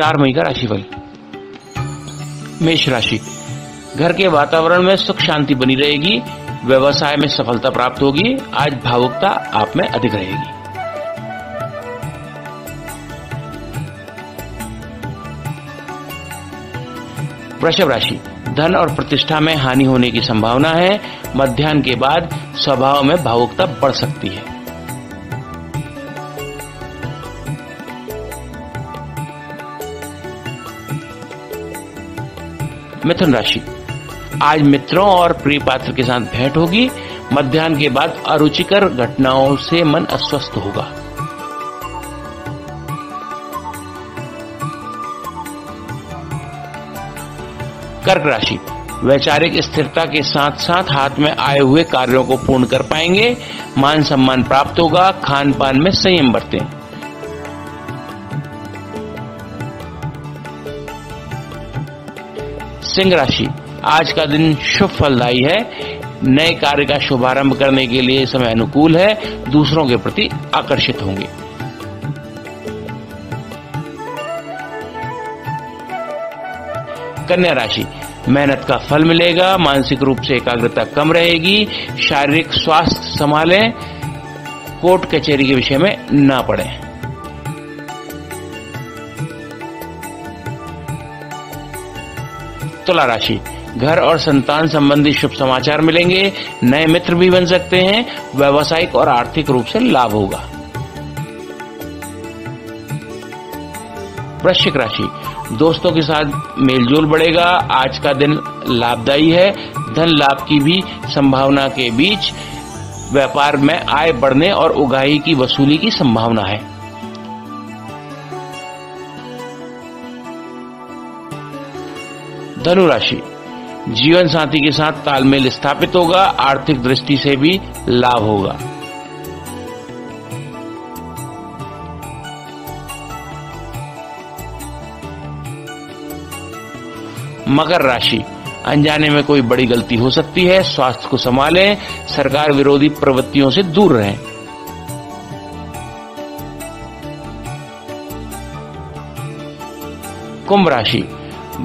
4 मई का राशिफल। मेष राशि, घर के वातावरण में सुख शांति बनी रहेगी। व्यवसाय में सफलता प्राप्त होगी। आज भावुकता आप में अधिक रहेगी। वृषभ राशि, धन और प्रतिष्ठा में हानि होने की संभावना है। मध्याह्न के बाद स्वभाव में भावुकता बढ़ सकती है। मिथुन राशि, आज मित्रों और प्रिय पात्र के साथ भेंट होगी। मध्याह्न के बाद अरुचिकर घटनाओं से मन अस्वस्थ होगा। कर्क राशि, वैचारिक स्थिरता के साथ साथ हाथ में आए हुए कार्यों को पूर्ण कर पाएंगे। मान सम्मान प्राप्त होगा। खान पान में संयम बरतें। सिंह राशि, आज का दिन शुभ फलदायी है। नए कार्य का शुभारंभ करने के लिए समय अनुकूल है। दूसरों के प्रति आकर्षित होंगे। कन्या राशि, मेहनत का फल मिलेगा। मानसिक रूप से एकाग्रता कम रहेगी। शारीरिक स्वास्थ्य संभालें। कोर्ट कचहरी के विषय में ना पड़ें। तुला राशि, घर और संतान संबंधी शुभ समाचार मिलेंगे। नए मित्र भी बन सकते हैं। व्यावसायिक और आर्थिक रूप से लाभ होगा। वृश्चिक राशि, दोस्तों के साथ मेलजोल बढ़ेगा। आज का दिन लाभदायी है। धन लाभ की भी संभावना के बीच व्यापार में आय बढ़ने और उगाही की वसूली की संभावना है। धनु राशि, जीवन साथी के साथ तालमेल स्थापित होगा। आर्थिक दृष्टि से भी लाभ होगा। मकर राशि, अनजाने में कोई बड़ी गलती हो सकती है। स्वास्थ्य को संभालें। सरकार विरोधी प्रवृत्तियों से दूर रहें। कुंभ राशि,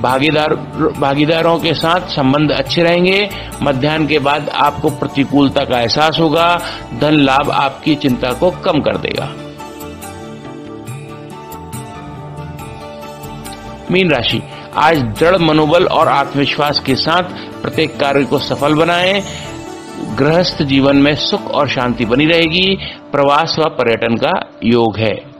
भागीदारों के साथ संबंध अच्छे रहेंगे। मध्याह्न के बाद आपको प्रतिकूलता का एहसास होगा। धन लाभ आपकी चिंता को कम कर देगा। मीन राशि, आज दृढ़ मनोबल और आत्मविश्वास के साथ प्रत्येक कार्य को सफल बनाएं। गृहस्थ जीवन में सुख और शांति बनी रहेगी। प्रवास व पर्यटन का योग है।